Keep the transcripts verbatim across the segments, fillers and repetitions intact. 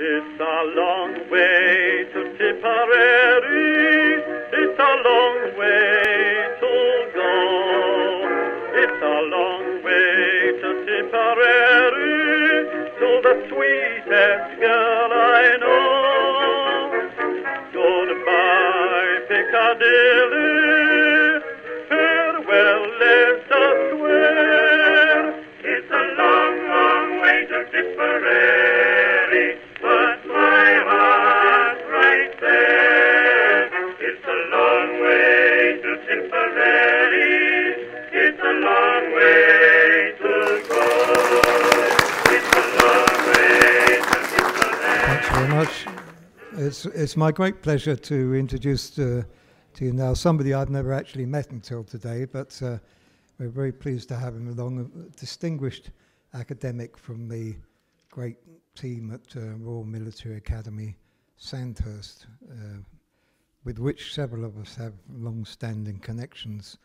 'Tis a long way to Tipperary, it's a long way to go. It's a long way to Tipperary, to the sweetest girl I know. Goodbye, Piccadilly, farewell, Leicester Square. It's a long, long way to Tipperary. It's, it's my great pleasure to introduce to, to you now somebody I've never actually met until today, but uh, we're very pleased to have him along, a distinguished academic from the great team at uh, Royal Military Academy Sandhurst, uh, with which several of us have long-standing connections.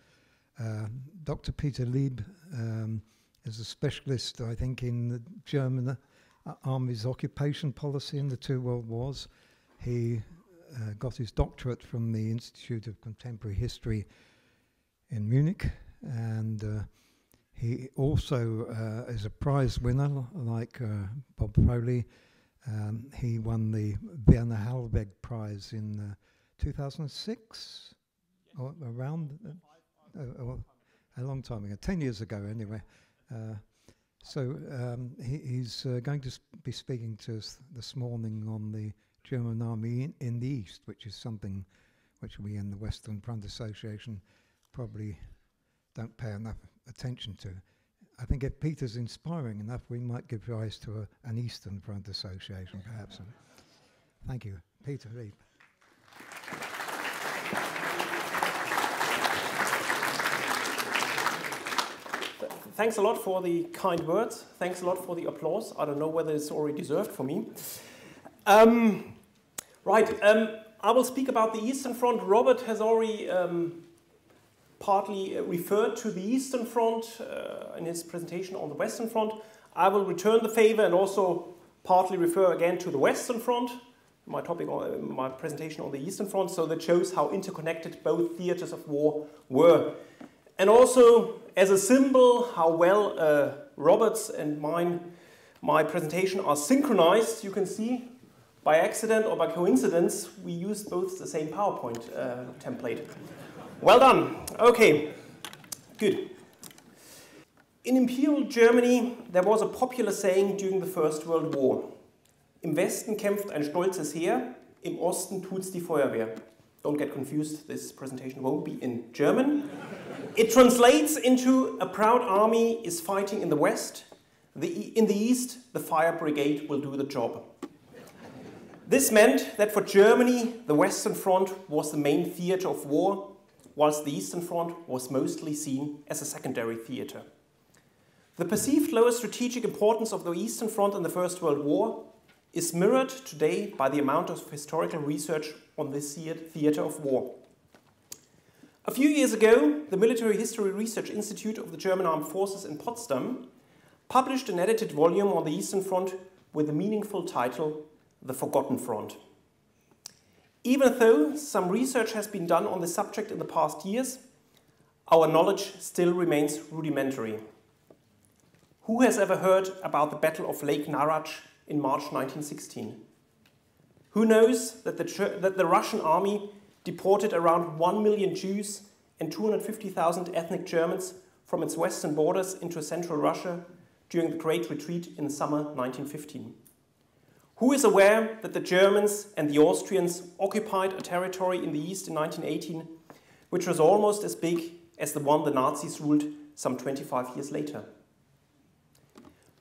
Uh, Doctor Peter Lieb um, is a specialist, I think, in the German Army's occupation policy in the two world wars. He uh, got his doctorate from the Institute of Contemporary History in Munich, and uh, he also uh, is a prize winner, like uh, Bob Foley. Um, he won the Werner Halberg Prize in uh, two thousand six, yeah. or around uh, uh, or a long time ago, ten years ago anyway. Uh, so um, he, he's uh, going to sp be speaking to us this morning on the German Army in, in the East, which is something which we in the Western Front Association probably don't pay enough attention to. I think if Peter's inspiring enough, we might give rise to a, an Eastern Front Association, perhaps. Thank you. Peter Lieb. Thanks a lot for the kind words. Thanks a lot for the applause. I don't know whether it's already deserved for me. Um, right, um, I will speak about the Eastern Front. Robert has already um, partly referred to the Eastern Front uh, in his presentation on the Western Front. I will return the favor and also partly refer again to the Western Front, my topic, on, my presentation on the Eastern Front, so that shows how interconnected both theaters of war were. And also, as a symbol, how well uh, Robert's and mine, my presentation are synchronized, you can see. By accident or by coincidence, we used both the same PowerPoint uh, template. Well done. Okay, good. In Imperial Germany, there was a popular saying during the First World War. Im Westen kämpft ein stolzes Heer, im Osten tut's die Feuerwehr. Don't get confused, this presentation won't be in German. It translates into a proud army is fighting in the West. The, in the East, the fire brigade will do the job. This meant that for Germany, the Western Front was the main theatre of war, whilst the Eastern Front was mostly seen as a secondary theatre. The perceived lower strategic importance of the Eastern Front in the First World War is mirrored today by the amount of historical research on this theatre of war. A few years ago, the Military History Research Institute of the German Armed Forces in Potsdam published an edited volume on the Eastern Front with the meaningful title The Forgotten Front. Even though some research has been done on the subject in the past years, our knowledge still remains rudimentary. Who has ever heard about the Battle of Lake Narach in March nineteen sixteen? Who knows that the, that the Russian army deported around one million Jews and two hundred fifty thousand ethnic Germans from its western borders into central Russia during the Great Retreat in the summer nineteen fifteen? Who is aware that the Germans and the Austrians occupied a territory in the East in nineteen eighteen, which was almost as big as the one the Nazis ruled some twenty-five years later?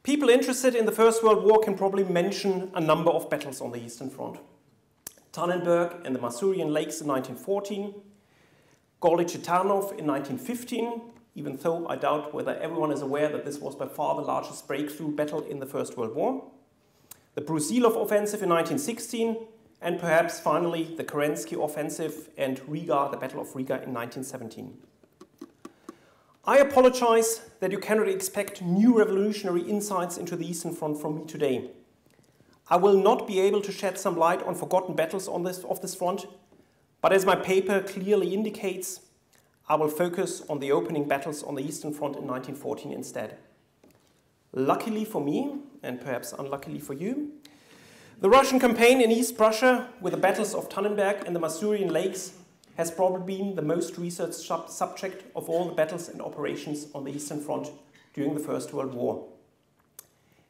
People interested in the First World War can probably mention a number of battles on the Eastern Front. Tannenberg and the Masurian Lakes in nineteen fourteen, Gorlice Tarnov in nineteen fifteen, even though I doubt whether everyone is aware that this was by far the largest breakthrough battle in the First World War, the Brusilov Offensive in nineteen sixteen, and perhaps finally the Kerensky Offensive and Riga, the Battle of Riga in nineteen seventeen. I apologize that you cannot expect new revolutionary insights into the Eastern Front from me today. I will not be able to shed some light on forgotten battles on this, of this front, but as my paper clearly indicates, I will focus on the opening battles on the Eastern Front in nineteen fourteen instead. Luckily for me, and perhaps unluckily for you, the Russian campaign in East Prussia with the battles of Tannenberg and the Masurian Lakes has probably been the most researched sub subject of all the battles and operations on the Eastern Front during the First World War.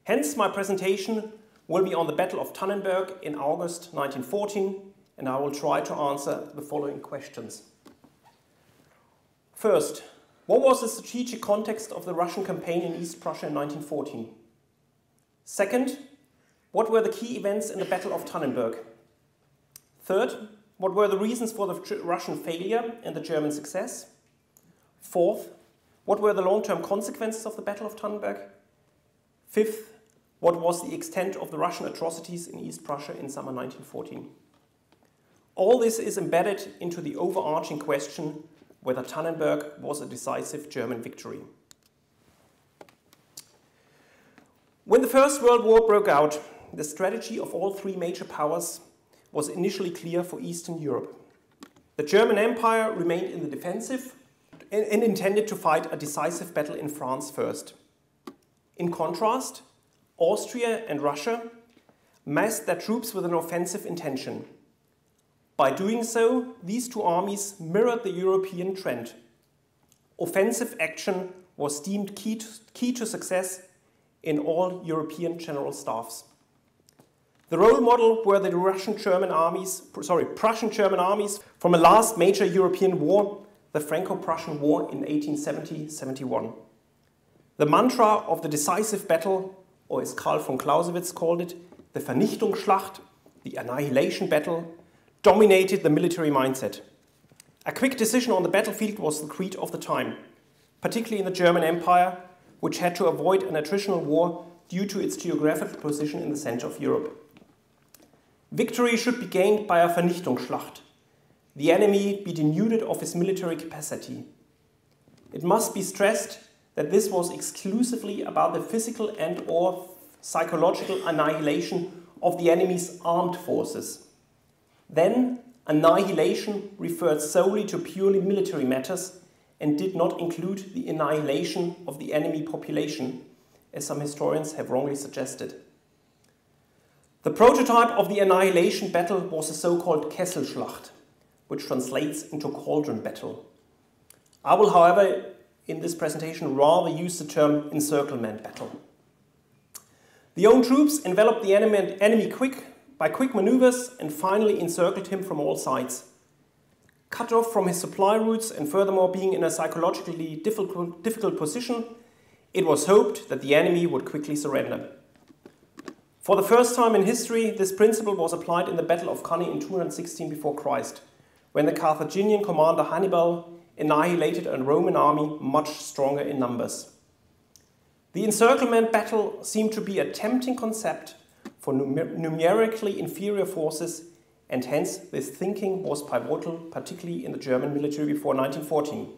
Hence, my presentation will be on the Battle of Tannenberg in August nineteen fourteen, and I will try to answer the following questions. First, what was the strategic context of the Russian campaign in East Prussia in nineteen fourteen? Second, what were the key events in the Battle of Tannenberg? Third, what were the reasons for the Russian failure and the German success? Fourth, what were the long-term consequences of the Battle of Tannenberg? Fifth, what was the extent of the Russian atrocities in East Prussia in summer nineteen fourteen? All this is embedded into the overarching question whether Tannenberg was a decisive German victory. When the First World War broke out, the strategy of all three major powers was initially clear for Eastern Europe. The German Empire remained in the defensive and intended to fight a decisive battle in France first. In contrast, Austria and Russia massed their troops with an offensive intention. By doing so, these two armies mirrored the European trend. Offensive action was deemed key to, key to success in all European general staffs. The role model were the Russian-German armies, sorry, Prussian-German armies from a last major European war, the Franco-Prussian War in eighteen seventy to seventy-one. The mantra of the decisive battle, or as Karl von Clausewitz called it, the Vernichtungsschlacht, the annihilation battle, dominated the military mindset. A quick decision on the battlefield was the creed of the time, particularly in the German Empire, which had to avoid an attritional war due to its geographical position in the center of Europe. Victory should be gained by a Vernichtungsschlacht, the enemy be denuded of his military capacity. It must be stressed that this was exclusively about the physical and or psychological annihilation of the enemy's armed forces. Then, annihilation referred solely to purely military matters and did not include the annihilation of the enemy population, as some historians have wrongly suggested. The prototype of the annihilation battle was the so-called Kesselschlacht, which translates into cauldron battle. I will, however, in this presentation rather use the term encirclement battle. The own troops enveloped the enemy, enemy quick by quick maneuvers and finally encircled him from all sides. Cut off from his supply routes and furthermore being in a psychologically difficult, difficult position, it was hoped that the enemy would quickly surrender. For the first time in history, this principle was applied in the Battle of Cannae in two hundred sixteen before Christ, when the Carthaginian commander Hannibal annihilated a Roman army much stronger in numbers. The encirclement battle seemed to be a tempting concept for numer numerically inferior forces, and hence this thinking was pivotal, particularly in the German military before nineteen fourteen.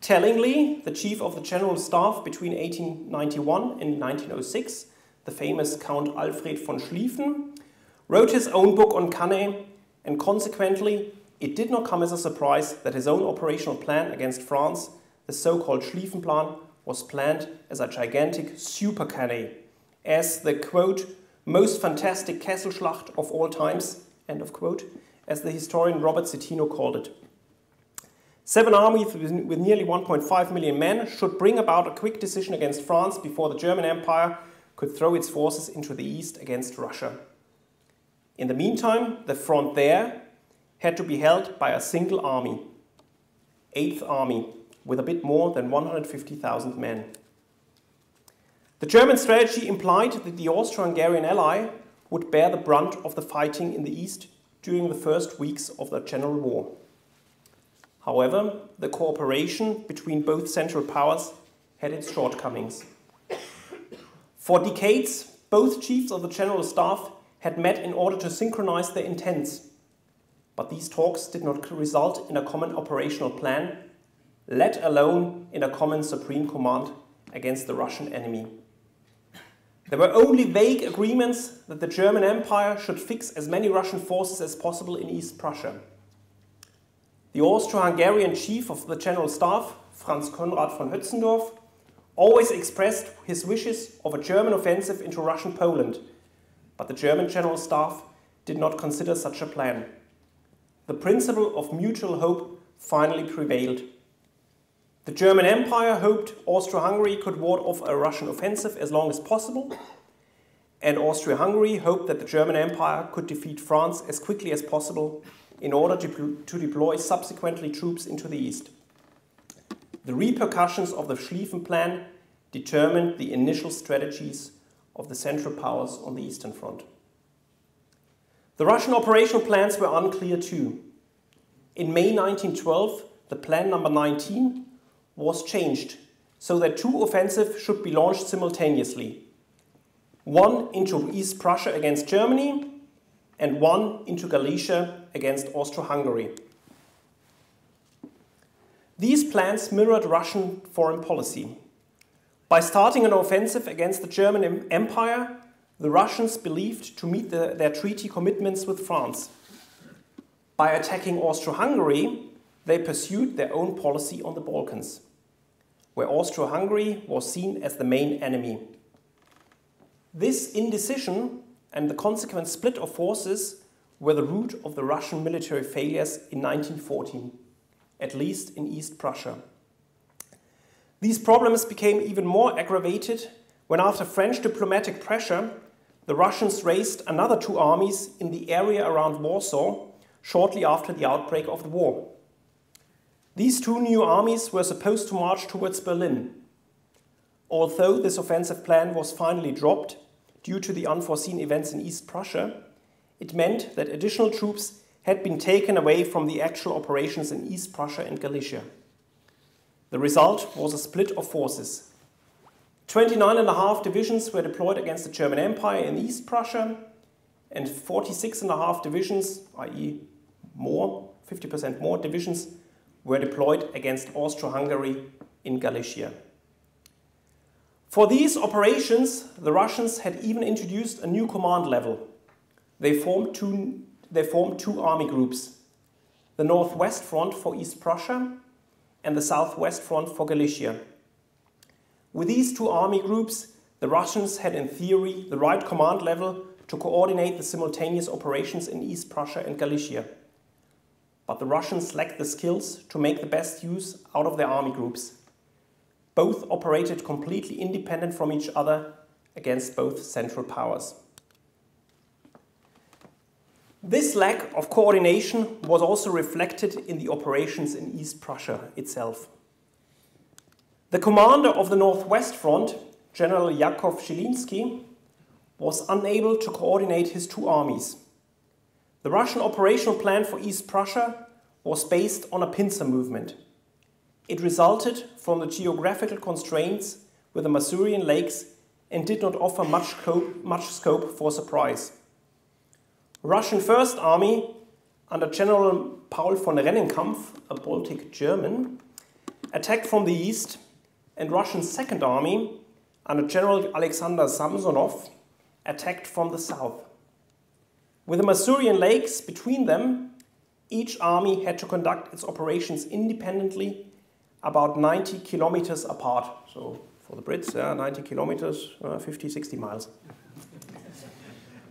Tellingly, the chief of the general staff between eighteen ninety-one and nineteen oh six, the famous Count Alfred von Schlieffen, wrote his own book on Cannae, and consequently, it did not come as a surprise that his own operational plan against France, the so-called Schlieffen Plan, was planned as a gigantic super Cannae, as the, quote, most fantastic Kesselschlacht of all times, end of quote, as the historian Robert Citino called it. Seven armies with nearly one point five million men should bring about a quick decision against France before the German Empire could throw its forces into the east against Russia. In the meantime, the front there had to be held by a single army, Eighth Army, with a bit more than one hundred fifty thousand men. The German strategy implied that the Austro-Hungarian ally would bear the brunt of the fighting in the east during the first weeks of the general war. However, the cooperation between both Central Powers had its shortcomings. For decades, both chiefs of the General Staff had met in order to synchronize their intents, but these talks did not result in a common operational plan, let alone in a common supreme command against the Russian enemy. There were only vague agreements that the German Empire should fix as many Russian forces as possible in East Prussia. The Austro-Hungarian chief of the General Staff, Franz Konrad von Hötzendorf, always expressed his wishes of a German offensive into Russian Poland, but the German General Staff did not consider such a plan. The principle of mutual hope finally prevailed. The German Empire hoped Austria-Hungary could ward off a Russian offensive as long as possible, and Austria-Hungary hoped that the German Empire could defeat France as quickly as possible in order to, to deploy subsequently troops into the east. The repercussions of the Schlieffen Plan determined the initial strategies of the Central Powers on the Eastern Front. The Russian operational plans were unclear too. In May nineteen twelve, the plan number nineteen was changed so that two offensives should be launched simultaneously. One into East Prussia against Germany and one into Galicia against Austro-Hungary. These plans mirrored Russian foreign policy. By starting an offensive against the German Empire, the Russians believed to meet the, their treaty commitments with France. By attacking Austro-Hungary, they pursued their own policy on the Balkans, where Austro-Hungary was seen as the main enemy. This indecision and the consequent split of forces were the root of the Russian military failures in nineteen fourteen, at least in East Prussia. These problems became even more aggravated when, after French diplomatic pressure, the Russians raised another two armies in the area around Warsaw shortly after the outbreak of the war. These two new armies were supposed to march towards Berlin. Although this offensive plan was finally dropped due to the unforeseen events in East Prussia, it meant that additional troops had been taken away from the actual operations in East Prussia and Galicia. The result was a split of forces. twenty-nine and a half divisions were deployed against the German Empire in East Prussia, and forty-six and a half divisions, that is more, fifty percent more divisions, were deployed against Austro-Hungary in Galicia. For these operations, the Russians had even introduced a new command level. They formed two, they formed two army groups, the Northwest Front for East Prussia and the Southwest Front for Galicia. With these two army groups, the Russians had in theory the right command level to coordinate the simultaneous operations in East Prussia and Galicia. But the Russians lacked the skills to make the best use out of their army groups. Both operated completely independent from each other against both Central Powers. This lack of coordination was also reflected in the operations in East Prussia itself. The commander of the Northwest Front, General Yakov Zhilinsky, was unable to coordinate his two armies. The Russian operational plan for East Prussia was based on a pincer movement. It resulted from the geographical constraints with the Masurian Lakes and did not offer much, much scope for surprise. Russian First Army, under General Paul von Rennenkampf, a Baltic German, attacked from the east, and Russian Second Army, under General Alexander Samsonov, attacked from the south. With the Masurian Lakes between them, each army had to conduct its operations independently, about ninety kilometers apart. So for the Brits, yeah, ninety kilometers, uh, fifty, sixty miles.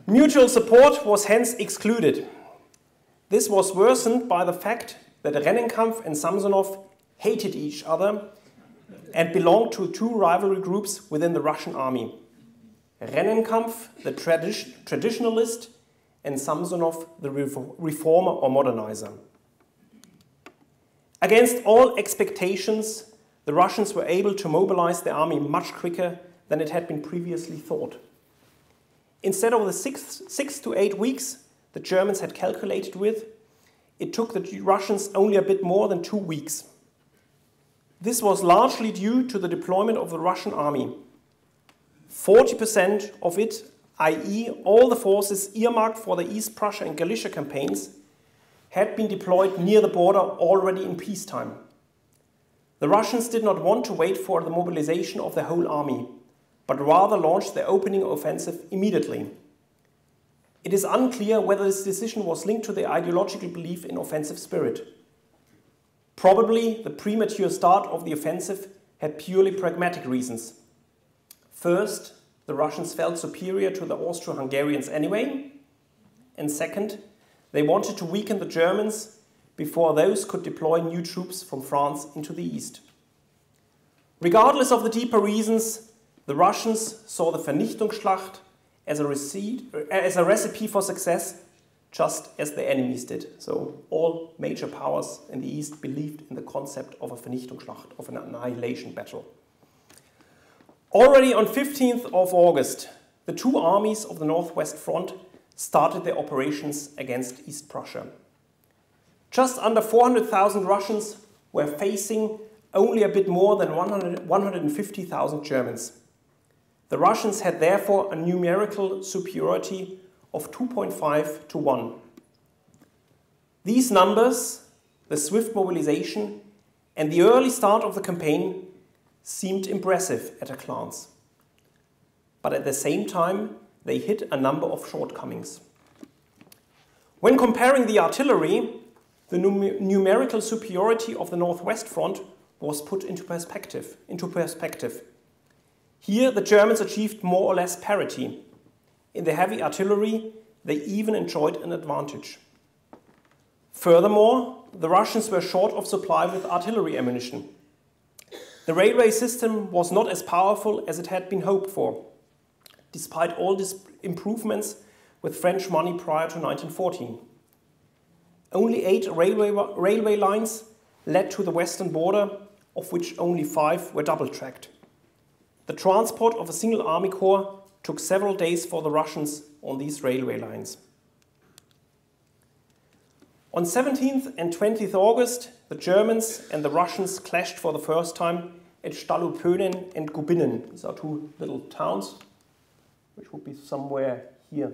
Mutual support was hence excluded. This was worsened by the fact that Rennenkampf and Samsonov hated each other and belonged to two rivalry groups within the Russian army. Rennenkampf, the tradi- traditionalist, and Samsonov, the reformer or modernizer. Against all expectations, the Russians were able to mobilize their army much quicker than it had been previously thought. Instead of the six, six to eight weeks the Germans had calculated with, it took the Russians only a bit more than two weeks. This was largely due to the deployment of the Russian army. forty percent of it, that is all the forces earmarked for the East Prussia and Galicia campaigns, had been deployed near the border already in peacetime. The Russians did not want to wait for the mobilization of the whole army. but rather launched their opening offensive immediately. It is unclear whether this decision was linked to their ideological belief in offensive spirit. Probably the premature start of the offensive had purely pragmatic reasons. First, the Russians felt superior to the Austro-Hungarians anyway, and second, they wanted to weaken the Germans before those could deploy new troops from France into the east. Regardless of the deeper reasons, the Russians saw the Vernichtungsschlacht as a, receipt, as a recipe for success, just as their enemies did. So all major powers in the east believed in the concept of a Vernichtungsschlacht, of an annihilation battle. Already on fifteenth of August, the two armies of the Northwest Front started their operations against East Prussia. Just under four hundred thousand Russians were facing only a bit more than one hundred fifty thousand Germans. The Russians had therefore a numerical superiority of two point five to one. These numbers, the swift mobilization, and the early start of the campaign seemed impressive at a glance. But at the same time, they hit a number of shortcomings. When comparing the artillery, the num numerical superiority of the Northwest Front was put into perspective, into perspective. Here the Germans achieved more or less parity. In the heavy artillery, they even enjoyed an advantage. Furthermore, the Russians were short of supply with artillery ammunition. The railway system was not as powerful as it had been hoped for, despite all these improvements with French money prior to nineteen fourteen. Only eight railway, railway lines led to the western border, of which only five were double-tracked. The transport of a single army corps took several days for the Russians on these railway lines. On seventeenth and twentieth August, the Germans and the Russians clashed for the first time at Stalupönen and Gubinen. These are two little towns, which would be somewhere here.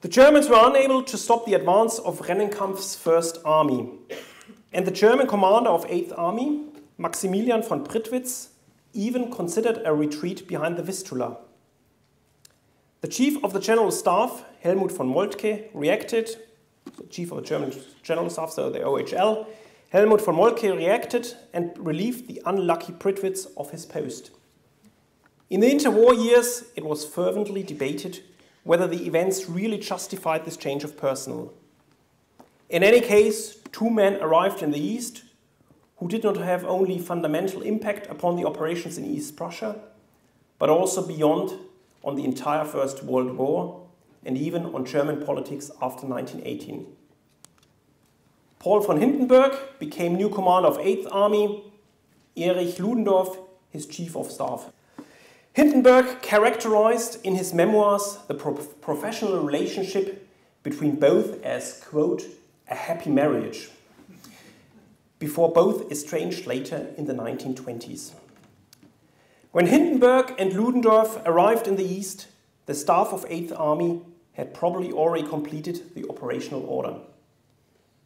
The Germans were unable to stop the advance of Rennenkampf's first army, and the German commander of eighth Army, Maximilian von Prittwitz, even considered a retreat behind the Vistula. The chief of the General Staff, Helmuth von Moltke, reacted, the chief of the German General Staff, so the O H L, Helmuth von Moltke reacted and relieved the unlucky Prittwitz of his post. In the interwar years, it was fervently debated whether the events really justified this change of personnel. In any case, two men arrived in the east who did not have only fundamental impact upon the operations in East Prussia, but also beyond on the entire First World War and even on German politics after nineteen eighteen. Paul von Hindenburg became new commander of eighth Army, Erich Ludendorff his chief of staff. Hindenburg characterized in his memoirs the pro professional relationship between both as, quote, a happy marriage, before both estranged later in the nineteen twenties. When Hindenburg and Ludendorff arrived in the east, the staff of eighth Army had probably already completed the operational order.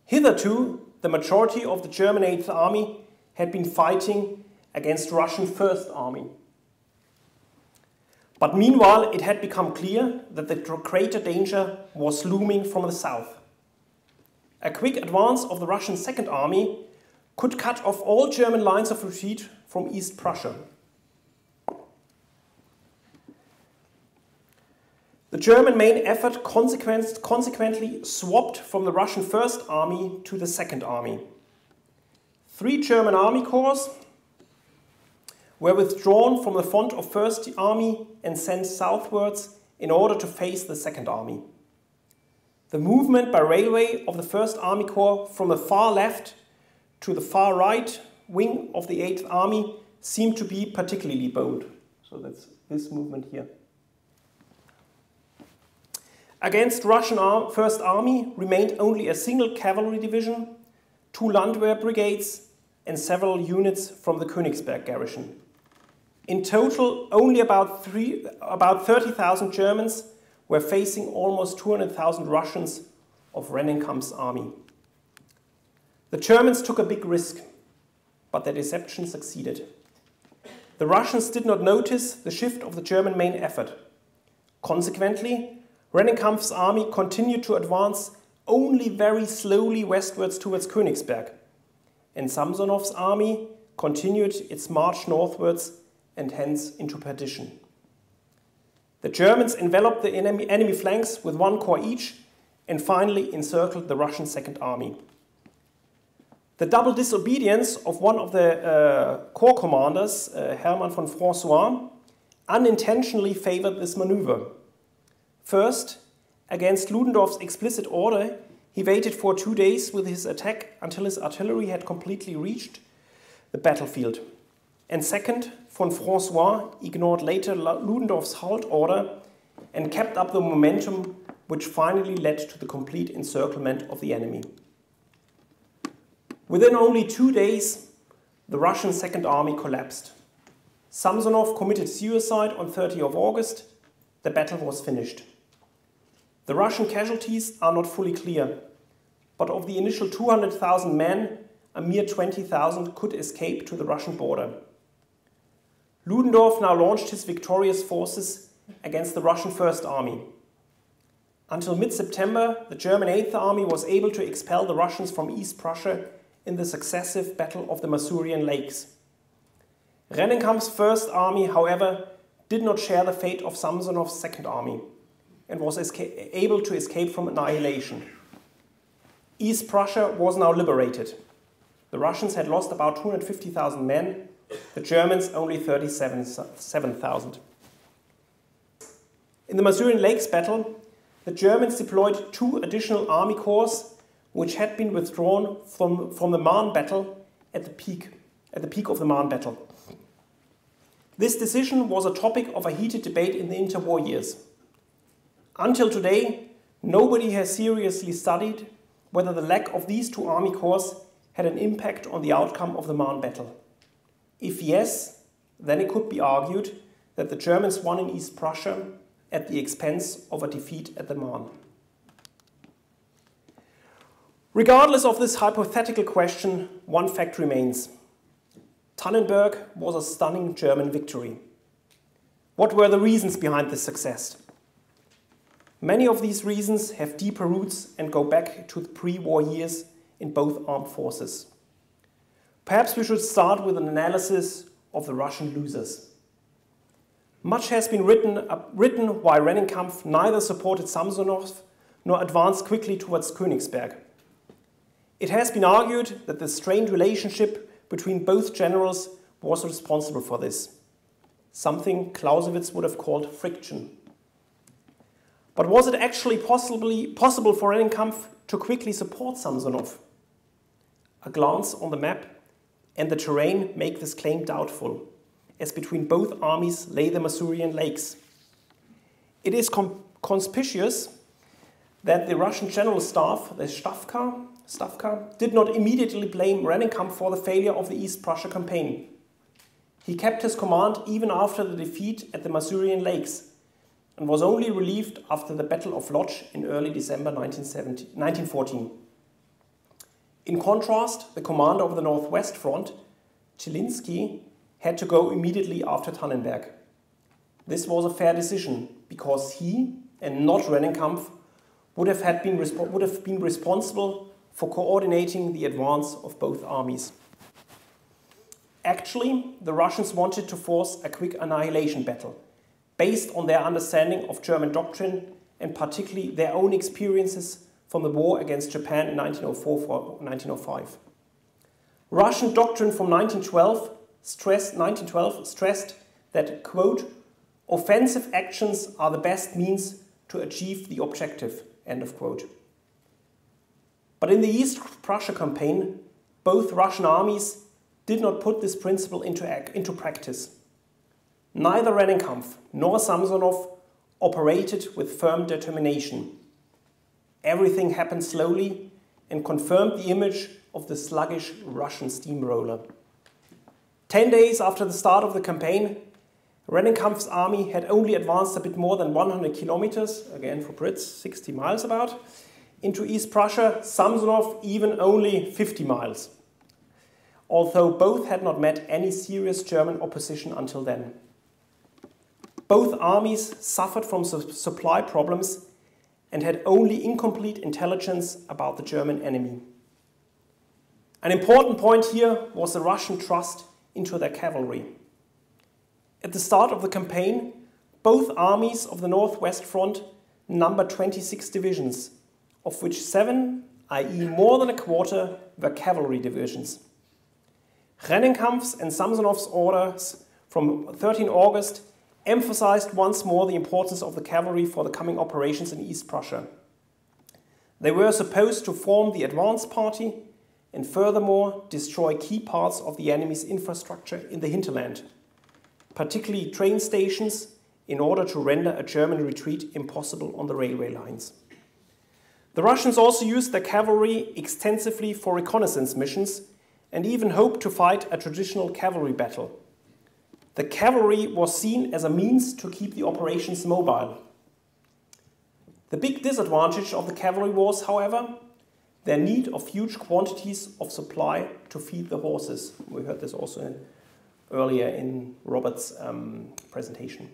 Hitherto, the majority of the German eighth Army had been fighting against Russian first Army. But meanwhile, it had become clear that the greater danger was looming from the south. A quick advance of the Russian second Army could cut off all German lines of retreat from East Prussia. The German main effort consequently swapped from the Russian first Army to the second Army. Three German army corps were withdrawn from the front of first Army and sent southwards in order to face the second Army. The movement by railway of the first Army Corps from the far left to the far right wing of the eighth Army seemed to be particularly bold. So that's this movement here. Against Russian first Army remained only a single cavalry division, two Landwehr brigades, and several units from the Königsberg garrison. In total, only about, three, about thirty thousand Germans were facing almost two hundred thousand Russians of Rennenkampf's army. The Germans took a big risk, but their deception succeeded. The Russians did not notice the shift of the German main effort. Consequently, Rennenkampf's army continued to advance only very slowly westwards towards Königsberg, and Samsonov's army continued its march northwards and hence into perdition. The Germans enveloped the enemy, enemy flanks with one corps each and finally encircled the Russian Second Army. The double disobedience of one of the uh, corps commanders, uh, Hermann von François, unintentionally favored this maneuver. First, against Ludendorff's explicit order, he waited for two days with his attack until his artillery had completely reached the battlefield. And second, von François ignored later Ludendorff's halt order and kept up the momentum which finally led to the complete encirclement of the enemy. Within only two days, the Russian Second Army collapsed. Samsonov committed suicide on the thirtieth of August. The battle was finished. The Russian casualties are not fully clear, but of the initial two hundred thousand men, a mere twenty thousand could escape to the Russian border. Ludendorff now launched his victorious forces against the Russian First Army. Until mid-September, the German Eighth Army was able to expel the Russians from East Prussia in the successive Battle of the Masurian Lakes. Rennenkampf's First Army, however, did not share the fate of Samsonov's Second Army and was able to escape from annihilation. East Prussia was now liberated. The Russians had lost about two hundred fifty thousand men, the Germans only thirty-seven thousand. In the Masurian Lakes battle, the Germans deployed two additional army corps which had been withdrawn from, from the Marne battle at the, peak, at the peak of the Marne battle. This decision was a topic of a heated debate in the interwar years. Until today, nobody has seriously studied whether the lack of these two army corps had an impact on the outcome of the Marne battle. If yes, then it could be argued that the Germans won in East Prussia at the expense of a defeat at the Marne. Regardless of this hypothetical question, one fact remains. Tannenberg was a stunning German victory. What were the reasons behind this success? Many of these reasons have deeper roots and go back to the pre-war years in both armed forces. Perhaps we should start with an analysis of the Russian losers. Much has been written, uh, written why Rennenkampf neither supported Samsonov nor advanced quickly towards Königsberg. It has been argued that the strained relationship between both generals was responsible for this, something Clausewitz would have called friction. But was it actually possibly, possible for Rennenkampf to quickly support Samsonov? A glance on the map and the terrain make this claim doubtful, as between both armies lay the Masurian Lakes. It is conspicuous that the Russian general staff, the Stavka, Stavka, did not immediately blame Rennenkampf for the failure of the East Prussia campaign. He kept his command even after the defeat at the Masurian Lakes, and was only relieved after the Battle of Lodz in early December nineteen fourteen. In contrast, the commander of the Northwest Front, Chilinsky, had to go immediately after Tannenberg. This was a fair decision, because he, and not Rennenkampf, would have, had been, would have been responsible for coordinating the advance of both armies. Actually, the Russians wanted to force a quick annihilation battle, based on their understanding of German doctrine and particularly their own experiences from the war against Japan in nineteen oh four to nineteen oh five. Russian doctrine from nineteen twelve stressed, nineteen twelve stressed that, quote, offensive actions are the best means to achieve the objective, end of quote. But in the East Prussia campaign, both Russian armies did not put this principle into, into practice. Neither Rennenkampf nor Samsonov operated with firm determination. Everything happened slowly and confirmed the image of the sluggish Russian steamroller. Ten days after the start of the campaign, Rennenkampf's army had only advanced a bit more than one hundred kilometers, again for Brits, sixty miles about, into East Prussia, Samsonov even only fifty miles. although both had not met any serious German opposition until then. Both armies suffered from su- supply problems and had only incomplete intelligence about the German enemy. An important point here was the Russian trust into their cavalry. At the start of the campaign, both armies of the Northwest Front numbered twenty-six divisions, of which seven, that is more than a quarter, were cavalry divisions. Rennenkampf's and Samsonov's orders from the thirteenth of August emphasized once more the importance of the cavalry for the coming operations in East Prussia. They were supposed to form the advance party and furthermore destroy key parts of the enemy's infrastructure in the hinterland, particularly train stations, in order to render a German retreat impossible on the railway lines. The Russians also used their cavalry extensively for reconnaissance missions and even hoped to fight a traditional cavalry battle. The cavalry was seen as a means to keep the operations mobile. The big disadvantage of the cavalry was, however, their need of huge quantities of supply to feed the horses. We heard this also in, earlier in Robert's um, presentation.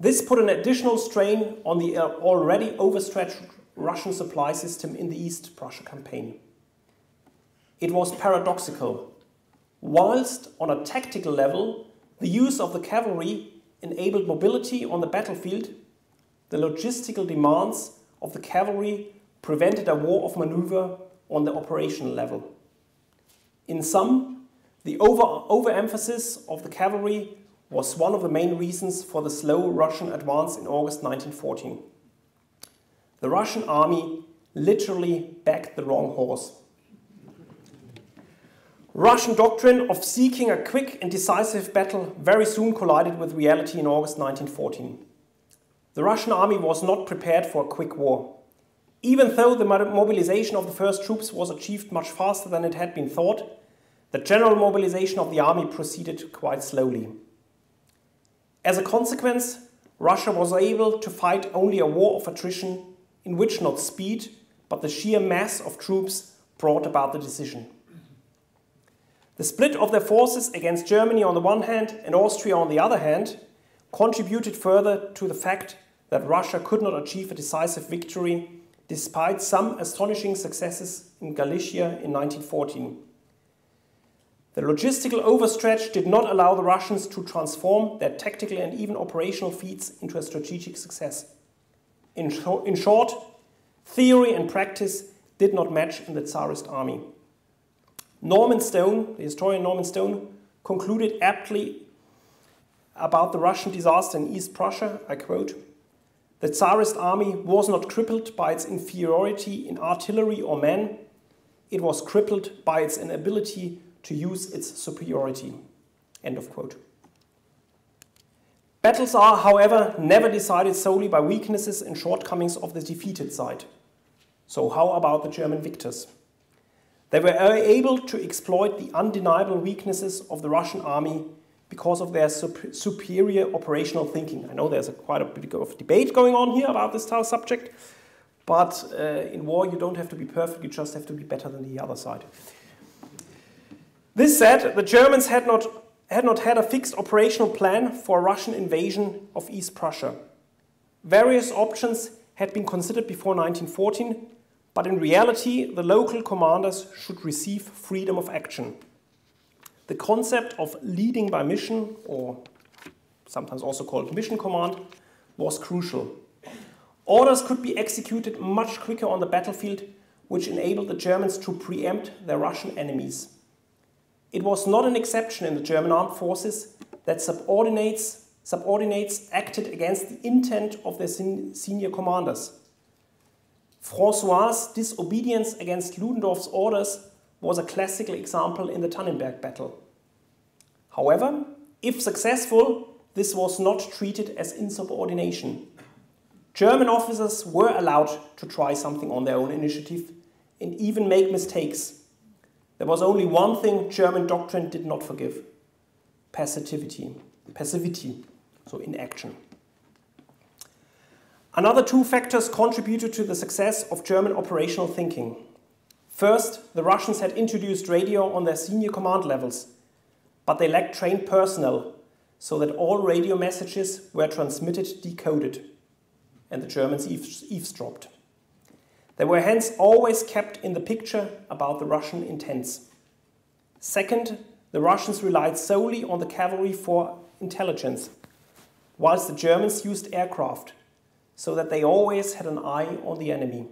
This put an additional strain on the already overstretched Russian supply system in the East Prussia campaign. It was paradoxical. Whilst on a tactical level, the use of the cavalry enabled mobility on the battlefield, the logistical demands of the cavalry prevented a war of maneuver on the operational level. In sum, the over overemphasis of the cavalry was one of the main reasons for the slow Russian advance in August nineteen fourteen. The Russian army literally backed the wrong horse. Russian doctrine of seeking a quick and decisive battle very soon collided with reality in August nineteen fourteen. The Russian army was not prepared for a quick war. Even though the mobilization of the first troops was achieved much faster than it had been thought, the general mobilization of the army proceeded quite slowly. As a consequence, Russia was able to fight only a war of attrition in which not speed, but the sheer mass of troops brought about the decision. The split of their forces against Germany on the one hand and Austria on the other hand contributed further to the fact that Russia could not achieve a decisive victory despite some astonishing successes in Galicia in nineteen fourteen. The logistical overstretch did not allow the Russians to transform their tactical and even operational feats into a strategic success. In, sh- in short, theory and practice did not match in the Tsarist army. Norman Stone, the historian Norman Stone, concluded aptly about the Russian disaster in East Prussia, I quote, "The Tsarist army was not crippled by its inferiority in artillery or men, it was crippled by its inability to use its superiority." End of quote. Battles are, however, never decided solely by weaknesses and shortcomings of the defeated side. So how about the German victors? They were able to exploit the undeniable weaknesses of the Russian army because of their sup superior operational thinking. I know there's a quite a bit of debate going on here about this subject, but uh, in war you don't have to be perfect, you just have to be better than the other side. This said, the Germans had not, had not had a fixed operational plan for a Russian invasion of East Prussia. Various options had been considered before nineteen fourteen, but in reality, the local commanders should receive freedom of action. The concept of leading by mission, or sometimes also called mission command, was crucial. Orders could be executed much quicker on the battlefield, which enabled the Germans to preempt their Russian enemies. It was not an exception in the German armed forces that subordinates, subordinates acted against the intent of their sen- senior commanders. François' disobedience against Ludendorff's orders was a classical example in the Tannenberg battle. However, if successful, this was not treated as insubordination. German officers were allowed to try something on their own initiative and even make mistakes. There was only one thing German doctrine did not forgive: passivity, passivity, so inaction. Another two factors contributed to the success of German operational thinking. First, the Russians had introduced radio on their senior command levels, but they lacked trained personnel, so that all radio messages were transmitted decoded, and the Germans eavesdropped. They were hence always kept in the picture about the Russian intents. Second, the Russians relied solely on the cavalry for intelligence, whilst the Germans used aircraft, so that they always had an eye on the enemy.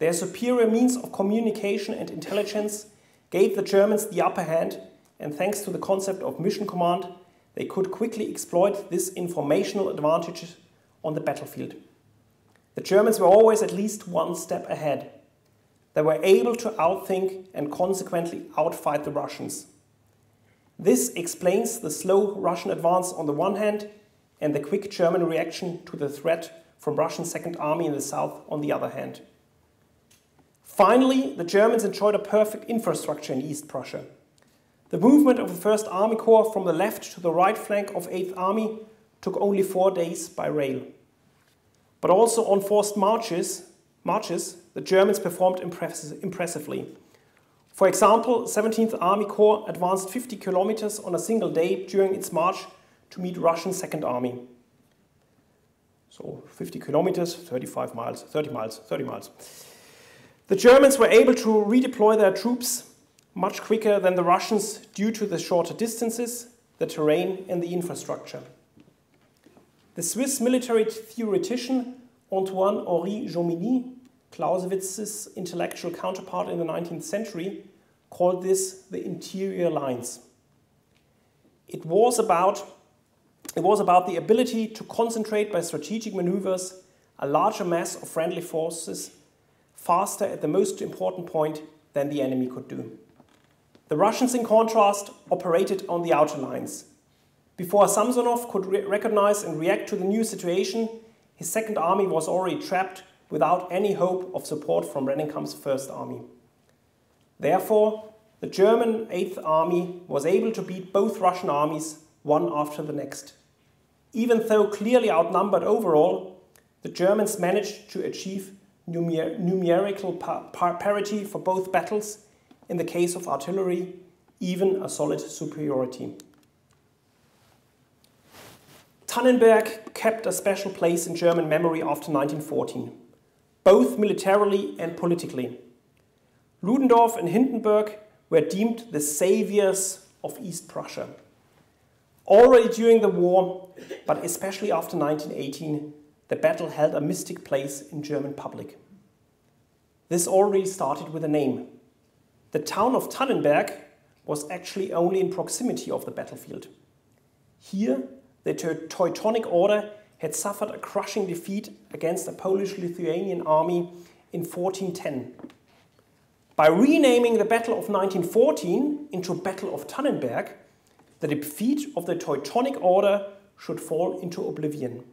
Their superior means of communication and intelligence gave the Germans the upper hand, and thanks to the concept of mission command, they could quickly exploit this informational advantage on the battlefield. The Germans were always at least one step ahead. They were able to outthink and consequently outfight the Russians. This explains the slow Russian advance on the one hand and the quick German reaction to the threat from Russian Second Army in the south on the other hand. Finally, the Germans enjoyed a perfect infrastructure in East Prussia. The movement of the First Army Corps from the left to the right flank of Eighth Army took only four days by rail. But also on forced marches, marches the Germans performed impress impressively. For example, seventeenth Army Corps advanced fifty kilometers on a single day during its march to meet Russian Second Army. So fifty kilometers, thirty-five miles, thirty miles, thirty miles. The Germans were able to redeploy their troops much quicker than the Russians due to the shorter distances, the terrain and the infrastructure. The Swiss military theoretician Antoine-Henri Jomini, Clausewitz's intellectual counterpart in the nineteenth century, called this the interior lines. It was about, it was about the ability to concentrate by strategic maneuvers a larger mass of friendly forces faster at the most important point than the enemy could do. The Russians, in contrast, operated on the outer lines. Before Samsonov could re recognize and react to the new situation, his Second Army was already trapped without any hope of support from Rennenkampf's First Army. Therefore, the German Eighth Army was able to beat both Russian armies one after the next. Even though clearly outnumbered overall, the Germans managed to achieve numer numerical par par parity for both battles, in the case of artillery, even a solid superiority. Tannenberg kept a special place in German memory after nineteen fourteen, both militarily and politically. Ludendorff and Hindenburg were deemed the saviors of East Prussia. Already during the war, but especially after nineteen eighteen, the battle held a mystic place in German public. This already started with a name. The town of Tannenberg was actually only in proximity of the battlefield. Here, the Teutonic Order had suffered a crushing defeat against the Polish-Lithuanian army in fourteen ten. By renaming the Battle of nineteen fourteen into Battle of Tannenberg, the defeat of the Teutonic Order should fall into oblivion.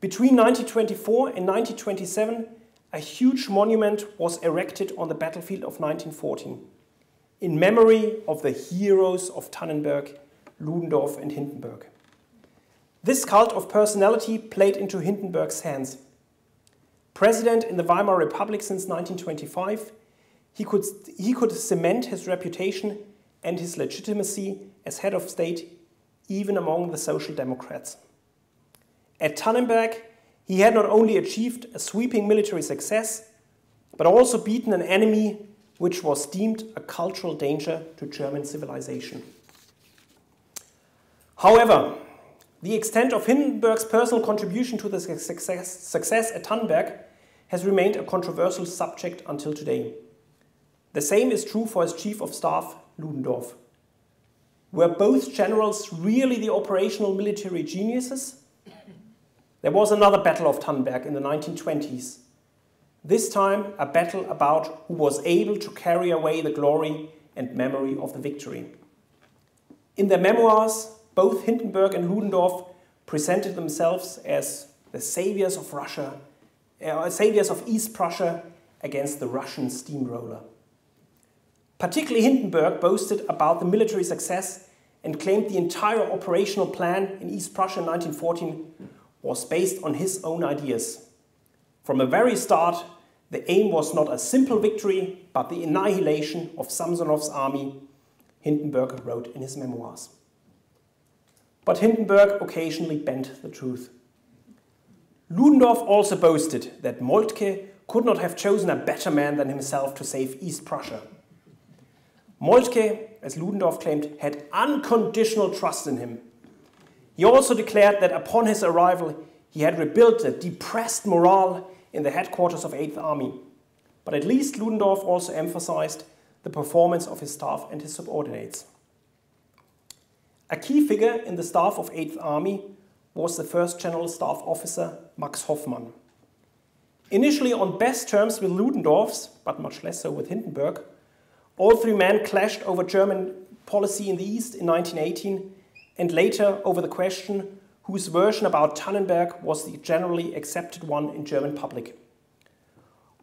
Between nineteen twenty-four and nineteen twenty-seven, a huge monument was erected on the battlefield of nineteen fourteen, in memory of the heroes of Tannenberg, Ludendorff and Hindenburg. This cult of personality played into Hindenburg's hands. President in the Weimar Republic since nineteen twenty-five, he could, he could cement his reputation and his legitimacy as head of state, even among the Social Democrats. At Tannenberg, he had not only achieved a sweeping military success, but also beaten an enemy which was deemed a cultural danger to German civilization. However, the extent of Hindenburg's personal contribution to the success, success at Tannenberg has remained a controversial subject until today. The same is true for his chief of staff, Ludendorff. Were both generals really the operational military geniuses? There was another Battle of Tannenberg in the nineteen twenties. This time a battle about who was able to carry away the glory and memory of the victory. In their memoirs, both Hindenburg and Ludendorff presented themselves as the saviors of Russia, uh, saviors of East Prussia against the Russian steamroller. Particularly Hindenburg boasted about the military success and claimed the entire operational plan in East Prussia in nineteen fourteen was based on his own ideas. From the very start, The aim was not a simple victory, but the annihilation of Samsonov's army, Hindenburg wrote in his memoirs. But Hindenburg occasionally bent the truth. Ludendorff also boasted that Moltke could not have chosen a better man than himself to save East Prussia. Moltke, as Ludendorff claimed, had unconditional trust in him. He also declared that upon his arrival, he had rebuilt a depressed morale in the headquarters of Eighth Army. But at least Ludendorff also emphasized the performance of his staff and his subordinates. A key figure in the staff of Eighth Army was the first General Staff Officer Max Hoffmann. Initially on best terms with Ludendorff's, but much less so with Hindenburg, all three men clashed over German policy in the East in nineteen eighteen, and later over the question whose version about Tannenberg was the generally accepted one in German public.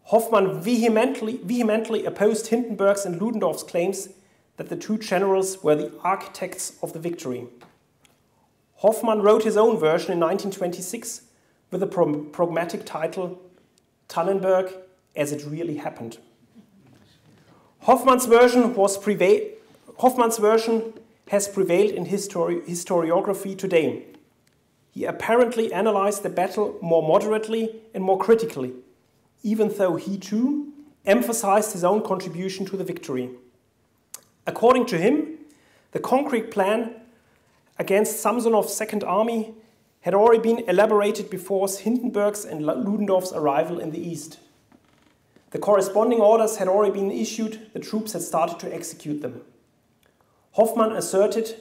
Hoffmann vehemently, vehemently opposed Hindenburg's and Ludendorff's claims that the two generals were the architects of the victory. Hoffmann wrote his own version in nineteen twenty-six with the pragmatic title Tannenberg as it really happened. Hoffmann's version, was Hoffmann's version has prevailed in histori historiography today. He apparently analyzed the battle more moderately and more critically, even though he too emphasized his own contribution to the victory. According to him, the concrete plan against Samsonov's Second Army had already been elaborated before Hindenburg's and Ludendorff's arrival in the East. The corresponding orders had already been issued, the troops had started to execute them. Hoffmann asserted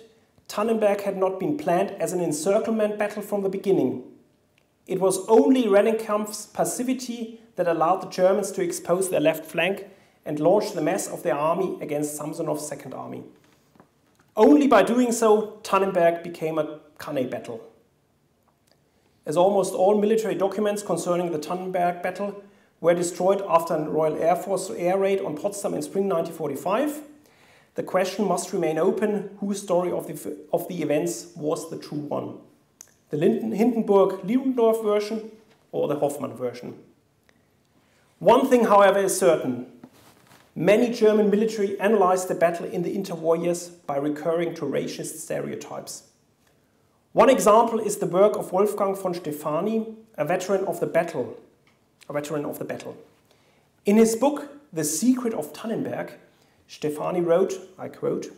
Tannenberg had not been planned as an encirclement battle from the beginning. It was only Rennenkampf's passivity that allowed the Germans to expose their left flank and launch the mass of their army against Samsonov's Second Army. Only by doing so, Tannenberg became a Cannae battle. As almost all military documents concerning the Tannenberg battle were destroyed after a Royal Air Force air raid on Potsdam in spring nineteen forty-five, the question must remain open whose story of the, of the events was the true one, the Hindenburg-Ludendorff version or the Hoffmann version. One thing, however, is certain. Many German military analyzed the battle in the interwar years by recurring to racist stereotypes. One example is the work of Wolfgang von Stefani, a veteran of the battle. A veteran of the battle. In his book, The Secret of Tannenberg, Stefani wrote, I quote,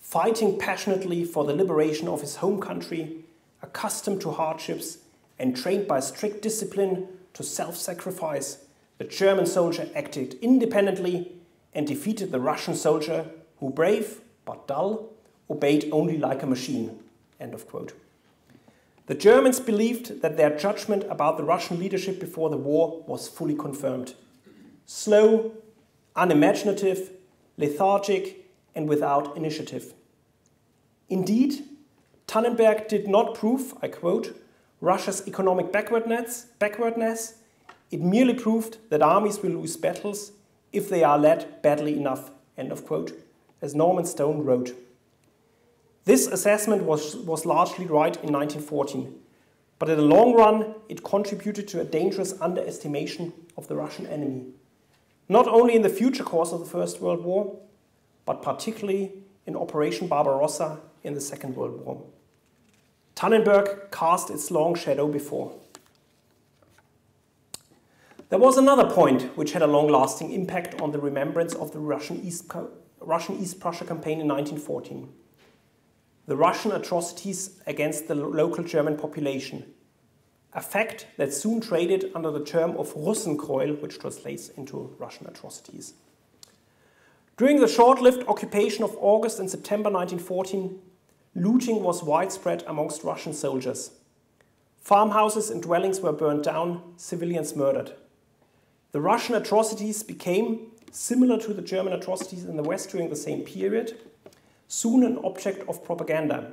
"Fighting passionately for the liberation of his home country, accustomed to hardships and trained by strict discipline to self-sacrifice, the German soldier acted independently and defeated the Russian soldier who, brave but dull, obeyed only like a machine." End of quote. The Germans believed that their judgment about the Russian leadership before the war was fully confirmed. Slow, unimaginative, lethargic, and without initiative. Indeed, Tannenberg did not prove, I quote, Russia's economic backwardness, backwardness. It merely proved that armies will lose battles if they are led badly enough, end of quote, as Norman Stone wrote. This assessment was, was largely right in nineteen fourteen, but in the long run, it contributed to a dangerous underestimation of the Russian enemy, not only in the future course of the First World War, but particularly in Operation Barbarossa in the Second World War. Tannenberg cast its long shadow before. There was another point which had a long-lasting impact on the remembrance of the Russian East, Russian East Prussia campaign in nineteen fourteen. The Russian atrocities against the local German population, a fact that soon traded under the term of Russenkräuel, which translates into Russian atrocities. During the short-lived occupation of August and September nineteen fourteen, looting was widespread amongst Russian soldiers. Farmhouses and dwellings were burned down, civilians murdered. The Russian atrocities became, similar to the German atrocities in the West during the same period, soon an object of propaganda.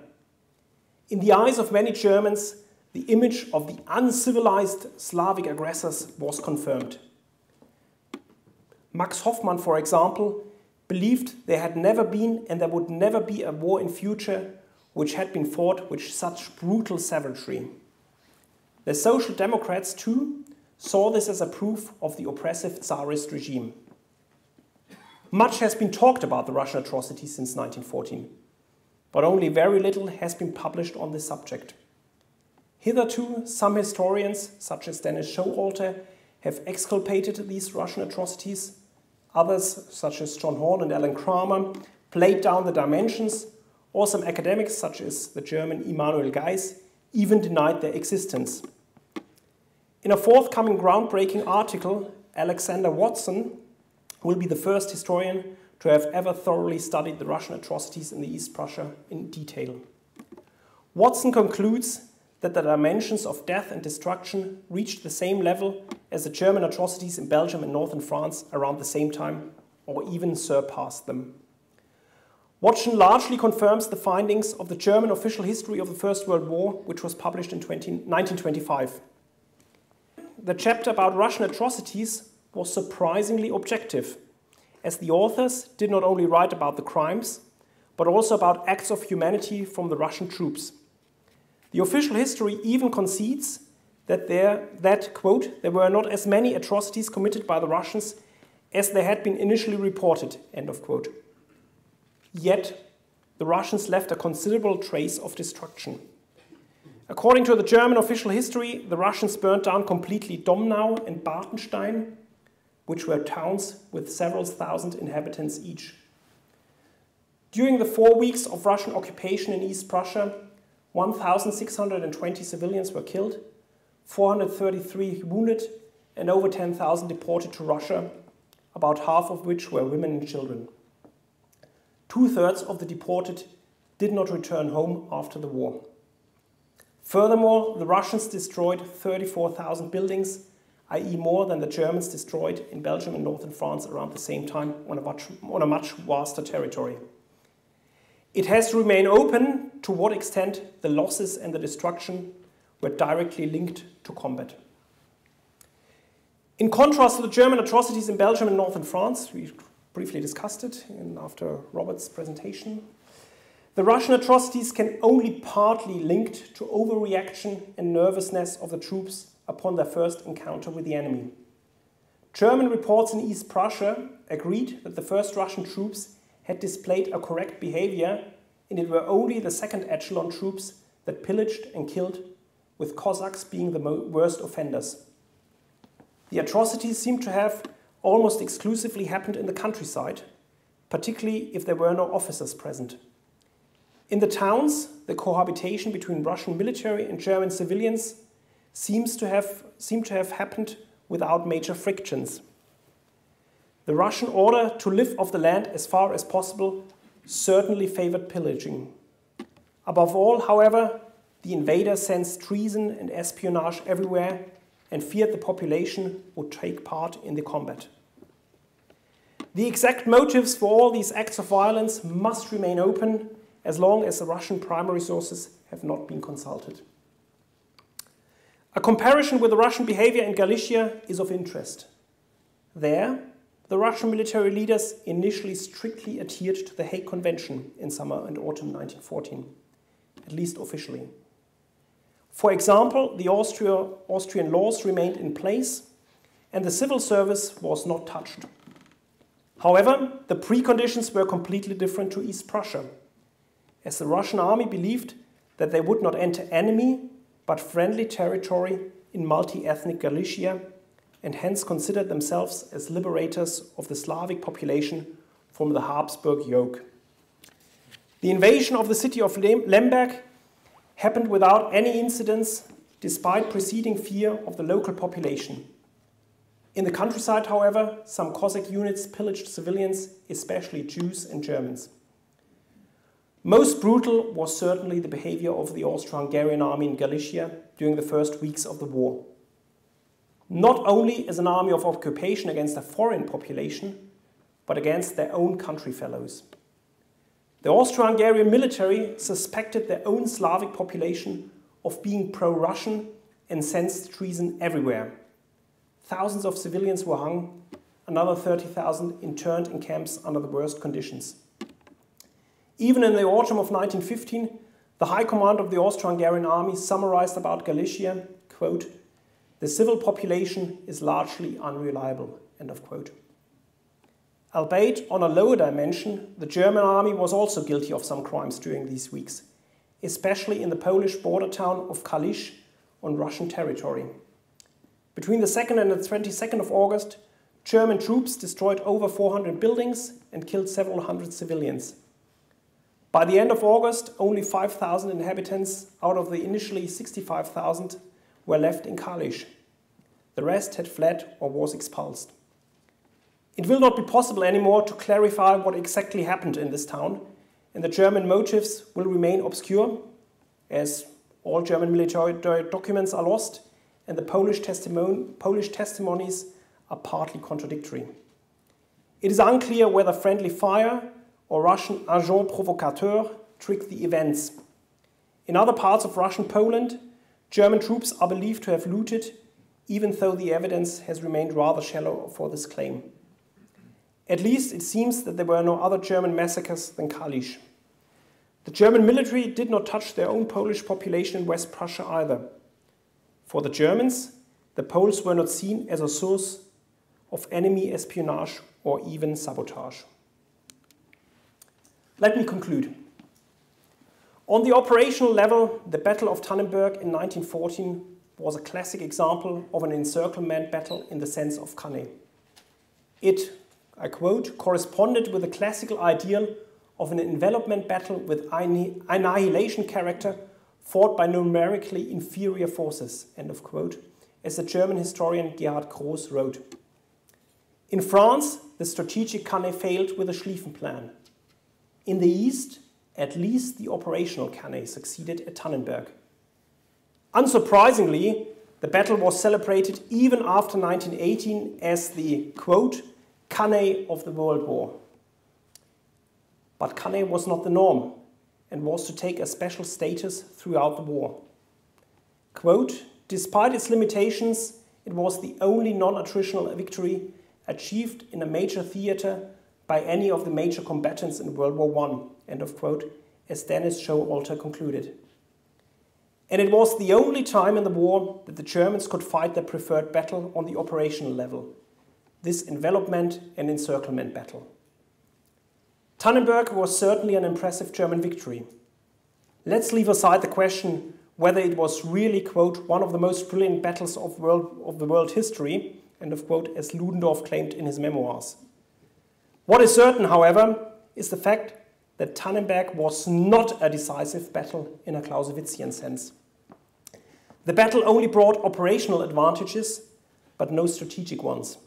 In the eyes of many Germans, the image of the uncivilized Slavic aggressors was confirmed. Max Hoffmann, for example, believed there had never been and there would never be a war in future which had been fought with such brutal savagery. The Social Democrats, too, saw this as a proof of the oppressive Tsarist regime. Much has been talked about the Russian atrocities since nineteen fourteen, but only very little has been published on this subject. Hitherto, some historians, such as Dennis Showalter, have exculpated these Russian atrocities. Others, such as John Horn and Alan Kramer, played down the dimensions, or some academics, such as the German Immanuel Geis, even denied their existence. In a forthcoming groundbreaking article, Alexander Watson will be the first historian to have ever thoroughly studied the Russian atrocities in the East Prussia in detail. Watson concludes that the dimensions of death and destruction reached the same level as the German atrocities in Belgium and northern France around the same time, or even surpassed them. Watson largely confirms the findings of the German official history of the First World War, which was published in nineteen twenty-five. The chapter about Russian atrocities was surprisingly objective, as the authors did not only write about the crimes, but also about acts of humanity from the Russian troops. The official history even concedes that, there, that quote, there were not as many atrocities committed by the Russians as there had been initially reported, end of quote. Yet, the Russians left a considerable trace of destruction. According to the German official history, the Russians burned down completely Domnau and Bartenstein, which were towns with several thousand inhabitants each. During the four weeks of Russian occupation in East Prussia, one thousand six hundred twenty civilians were killed, four hundred thirty-three wounded, and over ten thousand deported to Russia, about half of which were women and children. Two-thirds of the deported did not return home after the war. Furthermore, the Russians destroyed thirty-four thousand buildings, that is more than the Germans destroyed in Belgium and northern France around the same time on a much, on a much vaster territory. It has remained open to what extent the losses and the destruction were directly linked to combat. In contrast to the German atrocities in Belgium and northern France, we briefly discussed it in after Robert's presentation, the Russian atrocities can only partly be linked to overreaction and nervousness of the troops upon their first encounter with the enemy. German reports in East Prussia agreed that the first Russian troops had displayed a correct behavior, and it were only the second echelon troops that pillaged and killed, with Cossacks being the worst offenders. The atrocities seem to have almost exclusively happened in the countryside, particularly if there were no officers present. In the towns, the cohabitation between Russian military and German civilians seems to have, seem to have happened without major frictions. The Russian order to live off the land as far as possible certainly favored pillaging. Above all, however, the invader sensed treason and espionage everywhere and feared the population would take part in the combat. The exact motives for all these acts of violence must remain open as long as the Russian primary sources have not been consulted. A comparison with the Russian behavior in Galicia is of interest. There, the Russian military leaders initially strictly adhered to the Hague Convention in summer and autumn nineteen fourteen, at least officially. For example, the Austria, Austrian laws remained in place and the civil service was not touched. However, the preconditions were completely different to East Prussia, as the Russian army believed that they would not enter enemy but friendly territory in multi-ethnic Galicia, and hence considered themselves as liberators of the Slavic population from the Habsburg yoke. The invasion of the city of Lemberg happened without any incidents, despite preceding fear of the local population. In the countryside, however, some Cossack units pillaged civilians, especially Jews and Germans. Most brutal was certainly the behavior of the Austro-Hungarian army in Galicia during the first weeks of the war. Not only as an army of occupation against a foreign population, but against their own country fellows. The Austro-Hungarian military suspected their own Slavic population of being pro-Russian and sensed treason everywhere. Thousands of civilians were hung, another thirty thousand interned in camps under the worst conditions. Even in the autumn of nineteen fifteen, the High Command of the Austro-Hungarian army summarized about Galicia, quote, The civil population is largely unreliable." End of quote. Albeit on a lower dimension, the German army was also guilty of some crimes during these weeks, especially in the Polish border town of Kalisz on Russian territory. Between the second and the twenty-second of August, German troops destroyed over four hundred buildings and killed several hundred civilians. By the end of August, only five thousand inhabitants out of the initially sixty-five thousand were left in Kalisz. The rest had fled or was expulsed. It will not be possible anymore to clarify what exactly happened in this town, and the German motives will remain obscure, as all German military documents are lost and the Polish, testimon Polish testimonies are partly contradictory. It is unclear whether friendly fire or Russian agent provocateur tricked the events. In other parts of Russian Poland, German troops are believed to have looted, even though the evidence has remained rather shallow for this claim. At least it seems that there were no other German massacres than Kalisz. The German military did not touch their own Polish population in West Prussia either. For the Germans, the Poles were not seen as a source of enemy espionage or even sabotage. Let me conclude. On the operational level, the Battle of Tannenberg in nineteen fourteen was a classic example of an encirclement battle in the sense of Cannae. It, I quote, corresponded with the classical ideal of an envelopment battle with annihilation character fought by numerically inferior forces, end of quote, as the German historian Gerhard Gross wrote. In France, the strategic Cannae failed with the Schlieffen Plan. In the East, at least the operational Cannae succeeded at Tannenberg. Unsurprisingly, the battle was celebrated even after nineteen eighteen as the, quote, Cannae of the World War. But Cannae was not the norm and was to take a special status throughout the war. Quote, despite its limitations, it was the only non-attritional victory achieved in a major theater by any of the major combatants in World War One, end of quote, as Dennis Showalter concluded. And it was the only time in the war that the Germans could fight their preferred battle on the operational level, this envelopment and encirclement battle. Tannenberg was certainly an impressive German victory. Let's leave aside the question whether it was really, quote, one of the most brilliant battles of, world, of the world history, end of quote, as Ludendorff claimed in his memoirs. What is certain, however, is the fact that Tannenberg was not a decisive battle in a Clausewitzian sense. The battle only brought operational advantages, but no strategic ones.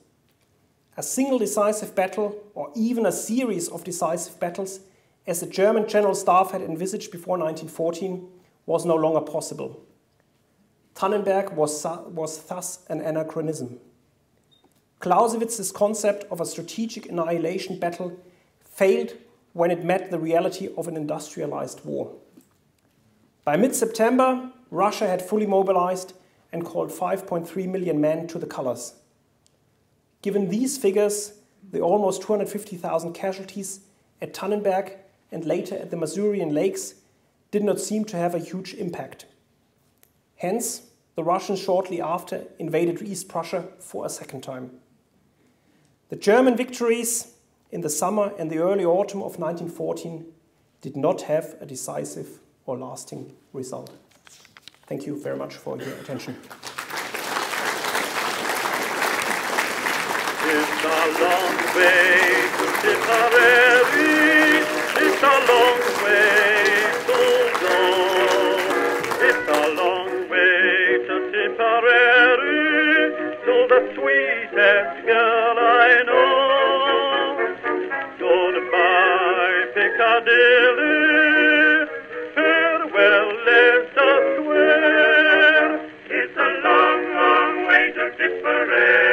A single decisive battle, or even a series of decisive battles, as the German General Staff had envisaged before nineteen fourteen, was no longer possible. Tannenberg was, was thus an anachronism. Clausewitz's concept of a strategic annihilation battle failed when it met the reality of an industrialized war. By mid-September, Russia had fully mobilized and called five point three million men to the colors. Given these figures, the almost two hundred fifty thousand casualties at Tannenberg and later at the Masurian Lakes did not seem to have a huge impact. Hence, the Russians shortly after invaded East Prussia for a second time. The German victories in the summer and the early autumn of nineteen fourteen did not have a decisive or lasting result. Thank you very much for your attention. It's a long way to Tipperary, it's a long way to go. It's a long way to Tipperary, to the sweetest girl I know. Goodbye, Piccadilly, farewell, Leicester Square. It's a long, long way to Tipperary.